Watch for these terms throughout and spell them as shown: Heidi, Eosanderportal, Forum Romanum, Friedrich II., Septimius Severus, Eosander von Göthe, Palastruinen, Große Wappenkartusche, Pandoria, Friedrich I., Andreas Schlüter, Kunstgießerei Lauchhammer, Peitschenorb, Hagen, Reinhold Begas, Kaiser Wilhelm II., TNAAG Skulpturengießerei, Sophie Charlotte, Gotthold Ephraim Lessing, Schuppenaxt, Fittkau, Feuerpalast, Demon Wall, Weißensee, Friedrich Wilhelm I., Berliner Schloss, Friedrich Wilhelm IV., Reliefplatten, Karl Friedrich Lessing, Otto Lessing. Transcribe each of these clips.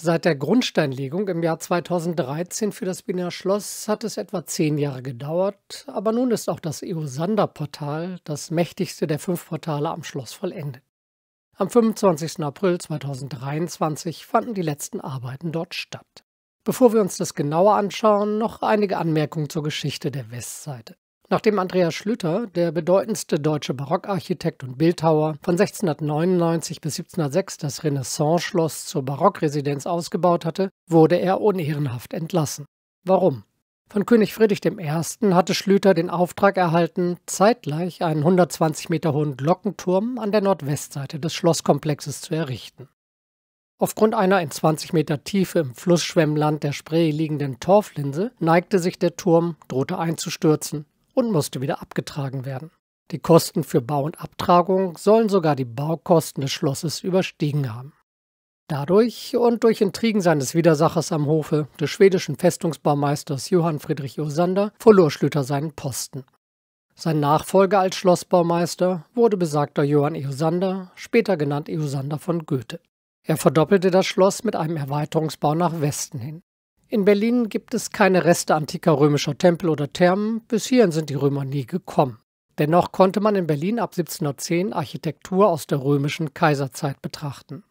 Seit der Grundsteinlegung im Jahr 2013 für das Berliner Schloss hat es etwa 10 Jahre gedauert, aber nun ist auch das Eosanderportal, das mächtigste der 5 Portale am Schloss, vollendet. Am 25. April 2023 fanden die letzten Arbeiten dort statt. Bevor wir uns das genauer anschauen, noch einige Anmerkungen zur Geschichte der Westseite. Nachdem Andreas Schlüter, der bedeutendste deutsche Barockarchitekt und Bildhauer, von 1699 bis 1706 das Renaissance-Schloss zur Barockresidenz ausgebaut hatte, wurde er unehrenhaft entlassen. Warum? Von König Friedrich I. hatte Schlüter den Auftrag erhalten, zeitgleich einen 120 Meter hohen Glockenturm an der Nordwestseite des Schlosskomplexes zu errichten. Aufgrund einer in 20 Meter Tiefe im Flussschwemmland der Spree liegenden Torflinse neigte sich der Turm, drohte einzustürzen und musste wieder abgetragen werden. Die Kosten für Bau und Abtragung sollen sogar die Baukosten des Schlosses überstiegen haben. Dadurch und durch Intrigen seines Widersachers am Hofe des schwedischen Festungsbaumeisters Johann Friedrich Eosander verlor Schlüter seinen Posten. Sein Nachfolger als Schlossbaumeister wurde besagter Johann Eosander, später genannt Eosander von Göthe. Er verdoppelte das Schloss mit einem Erweiterungsbau nach Westen hin. In Berlin gibt es keine Reste antiker römischer Tempel oder Thermen, bis hierhin sind die Römer nie gekommen. Dennoch konnte man in Berlin ab 1710 Architektur aus der römischen Kaiserzeit betrachten.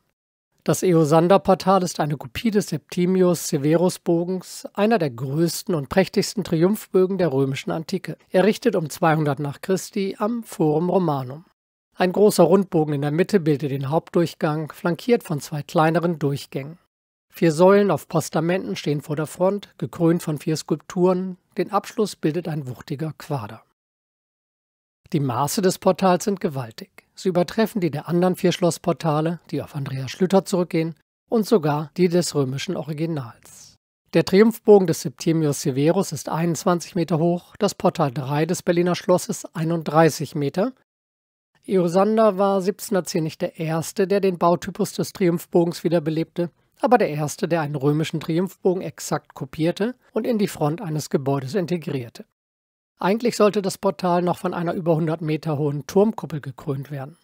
Das Eosanderportal ist eine Kopie des Septimius-Severus-Bogens, einer der größten und prächtigsten Triumphbögen der römischen Antike, errichtet um 200 nach Christi am Forum Romanum. Ein großer Rundbogen in der Mitte bildet den Hauptdurchgang, flankiert von 2 kleineren Durchgängen. 4 Säulen auf Postamenten stehen vor der Front, gekrönt von 4 Skulpturen. Den Abschluss bildet ein wuchtiger Quader. Die Maße des Portals sind gewaltig. Sie übertreffen die der anderen 4 Schlossportale, die auf Andreas Schlüter zurückgehen, und sogar die des römischen Originals. Der Triumphbogen des Septimius Severus ist 21 Meter hoch, das Portal 3 des Berliner Schlosses 31 Meter. Eosander war 1710 nicht der Erste, der den Bautypus des Triumphbogens wiederbelebte, aber der erste, der einen römischen Triumphbogen exakt kopierte und in die Front eines Gebäudes integrierte. Eigentlich sollte das Portal noch von einer über 100 Meter hohen Turmkuppel gekrönt werden.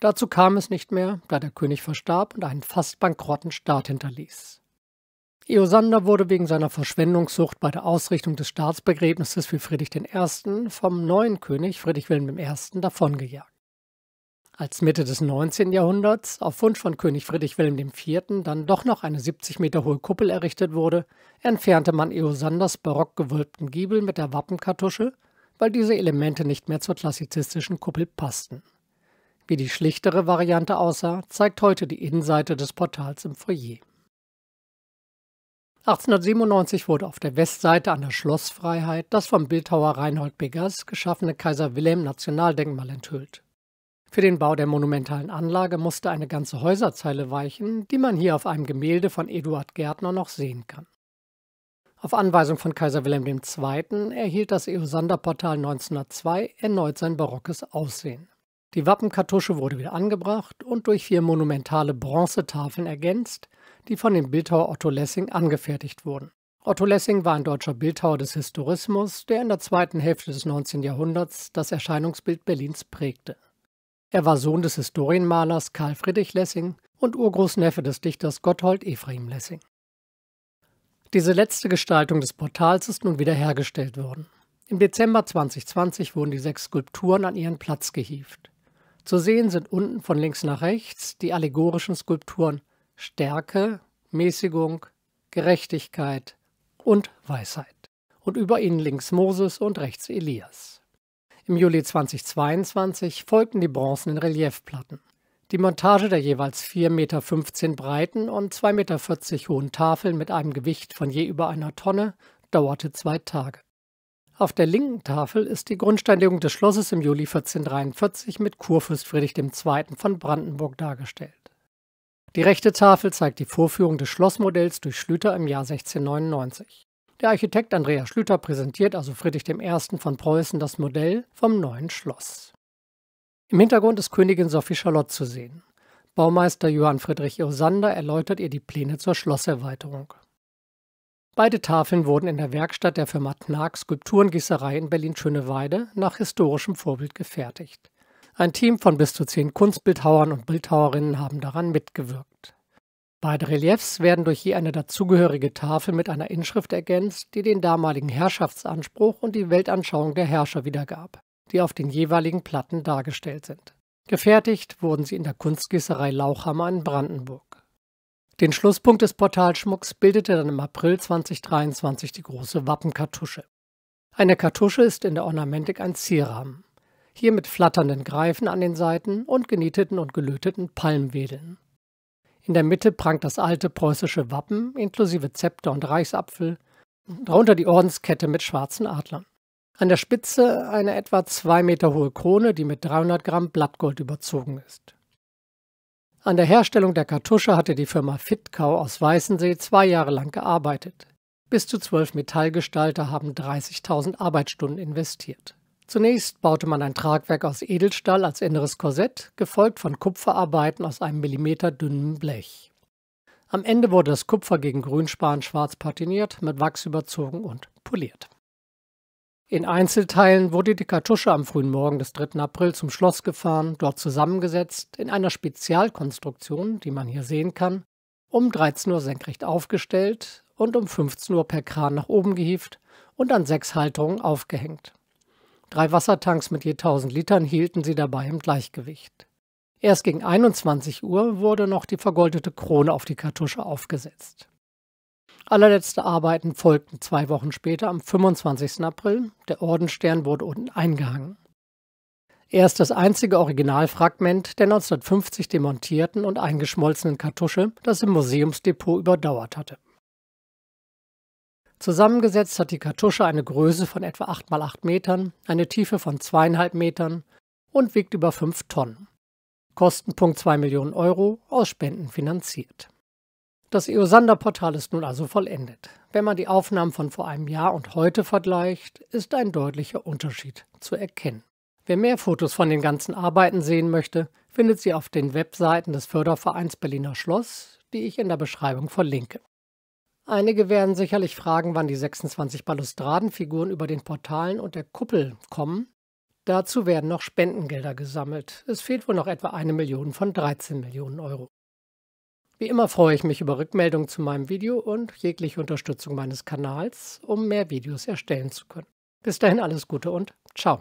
Dazu kam es nicht mehr, da der König verstarb und einen fast bankrotten Staat hinterließ. Eosander wurde wegen seiner Verschwendungssucht bei der Ausrichtung des Staatsbegräbnisses für Friedrich I. vom neuen König Friedrich Wilhelm I. davongejagt. Als Mitte des 19. Jahrhunderts auf Wunsch von König Friedrich Wilhelm IV. Dann doch noch eine 70 Meter hohe Kuppel errichtet wurde, entfernte man Eosanders barock gewölbten Giebel mit der Wappenkartusche, weil diese Elemente nicht mehr zur klassizistischen Kuppel passten. Wie die schlichtere Variante aussah, zeigt heute die Innenseite des Portals im Foyer. 1897 wurde auf der Westseite an der Schlossfreiheit das vom Bildhauer Reinhold Begas geschaffene Kaiser Wilhelm Nationaldenkmal enthüllt. Für den Bau der monumentalen Anlage musste eine ganze Häuserzeile weichen, die man hier auf einem Gemälde von Eduard Gärtner noch sehen kann. Auf Anweisung von Kaiser Wilhelm II. Erhielt das Eosanderportal 1902 erneut sein barockes Aussehen. Die Wappenkartusche wurde wieder angebracht und durch 4 monumentale Bronzetafeln ergänzt, die von dem Bildhauer Otto Lessing angefertigt wurden. Otto Lessing war ein deutscher Bildhauer des Historismus, der in der zweiten Hälfte des 19. Jahrhunderts das Erscheinungsbild Berlins prägte. Er war Sohn des Historienmalers Karl Friedrich Lessing und Urgroßneffe des Dichters Gotthold Ephraim Lessing. Diese letzte Gestaltung des Portals ist nun wiederhergestellt worden. Im Dezember 2020 wurden die 6 Skulpturen an ihren Platz gehievt. Zu sehen sind unten von links nach rechts die allegorischen Skulpturen Stärke, Mäßigung, Gerechtigkeit und Weisheit. Und über ihnen links Moses und rechts Elias. Im Juli 2022 folgten die bronzenen Reliefplatten. Die Montage der jeweils 4,15 Meter breiten und 2,40 Meter hohen Tafeln mit einem Gewicht von je über einer Tonne dauerte 2 Tage. Auf der linken Tafel ist die Grundsteinlegung des Schlosses im Juli 1443 mit Kurfürst Friedrich II. Von Brandenburg dargestellt. Die rechte Tafel zeigt die Vorführung des Schlossmodells durch Schlüter im Jahr 1699. Der Architekt Andreas Schlüter präsentiert also Friedrich I. von Preußen das Modell vom neuen Schloss. Im Hintergrund ist Königin Sophie Charlotte zu sehen. Baumeister Johann Friedrich Eosander erläutert ihr die Pläne zur Schlosserweiterung. Beide Tafeln wurden in der Werkstatt der Firma TNAAG Skulpturengießerei in Berlin-Schöneweide nach historischem Vorbild gefertigt. Ein Team von bis zu 10 Kunstbildhauern und Bildhauerinnen haben daran mitgewirkt. Beide Reliefs werden durch je eine dazugehörige Tafel mit einer Inschrift ergänzt, die den damaligen Herrschaftsanspruch und die Weltanschauung der Herrscher wiedergab, die auf den jeweiligen Platten dargestellt sind. Gefertigt wurden sie in der Kunstgießerei Lauchhammer in Brandenburg. Den Schlusspunkt des Portalschmucks bildete dann im April 2023 die Große Wappenkartusche. Eine Kartusche ist in der Ornamentik ein Zierrahmen, hier mit flatternden Greifen an den Seiten und genieteten und gelöteten Palmwedeln. In der Mitte prangt das alte preußische Wappen inklusive Zepter und Reichsapfel, darunter die Ordenskette mit schwarzen Adlern. An der Spitze eine etwa 2 Meter hohe Krone, die mit 300 Gramm Blattgold überzogen ist. An der Herstellung der Kartusche hatte die Firma Fittkau aus Weißensee 2 Jahre lang gearbeitet. Bis zu 12 Metallgestalter haben 30.000 Arbeitsstunden investiert. Zunächst baute man ein Tragwerk aus Edelstahl als inneres Korsett, gefolgt von Kupferarbeiten aus einem Millimeter dünnem Blech. Am Ende wurde das Kupfer gegen Grünspan schwarz patiniert, mit Wachs überzogen und poliert. In Einzelteilen wurde die Kartusche am frühen Morgen des 3. April zum Schloss gefahren, dort zusammengesetzt, in einer Spezialkonstruktion, die man hier sehen kann, um 13 Uhr senkrecht aufgestellt und um 15 Uhr per Kran nach oben gehievt und an 6 Halterungen aufgehängt. 3 Wassertanks mit je 1000 Litern hielten sie dabei im Gleichgewicht. Erst gegen 21 Uhr wurde noch die vergoldete Krone auf die Kartusche aufgesetzt. Allerletzte Arbeiten folgten 2 Wochen später am 25. April. Der Ordensstern wurde unten eingehangen. Er ist das einzige Originalfragment der 1950 demontierten und eingeschmolzenen Kartusche, das im Museumsdepot überdauert hatte. Zusammengesetzt hat die Kartusche eine Größe von etwa 8×8 Metern, eine Tiefe von 2,5 Metern und wiegt über 5 Tonnen. Kostenpunkt 2 Millionen €, aus Spenden finanziert. Das Eosanderportal ist nun also vollendet. Wenn man die Aufnahmen von vor einem Jahr und heute vergleicht, ist ein deutlicher Unterschied zu erkennen. Wer mehr Fotos von den ganzen Arbeiten sehen möchte, findet sie auf den Webseiten des Fördervereins Berliner Schloss, die ich in der Beschreibung verlinke. Einige werden sicherlich fragen, wann die 26 Balustradenfiguren über den Portalen und der Kuppel kommen. Dazu werden noch Spendengelder gesammelt. Es fehlt wohl noch etwa 1 Million von 13 Millionen €. Wie immer freue ich mich über Rückmeldungen zu meinem Video und jegliche Unterstützung meines Kanals, um mehr Videos erstellen zu können. Bis dahin alles Gute und ciao.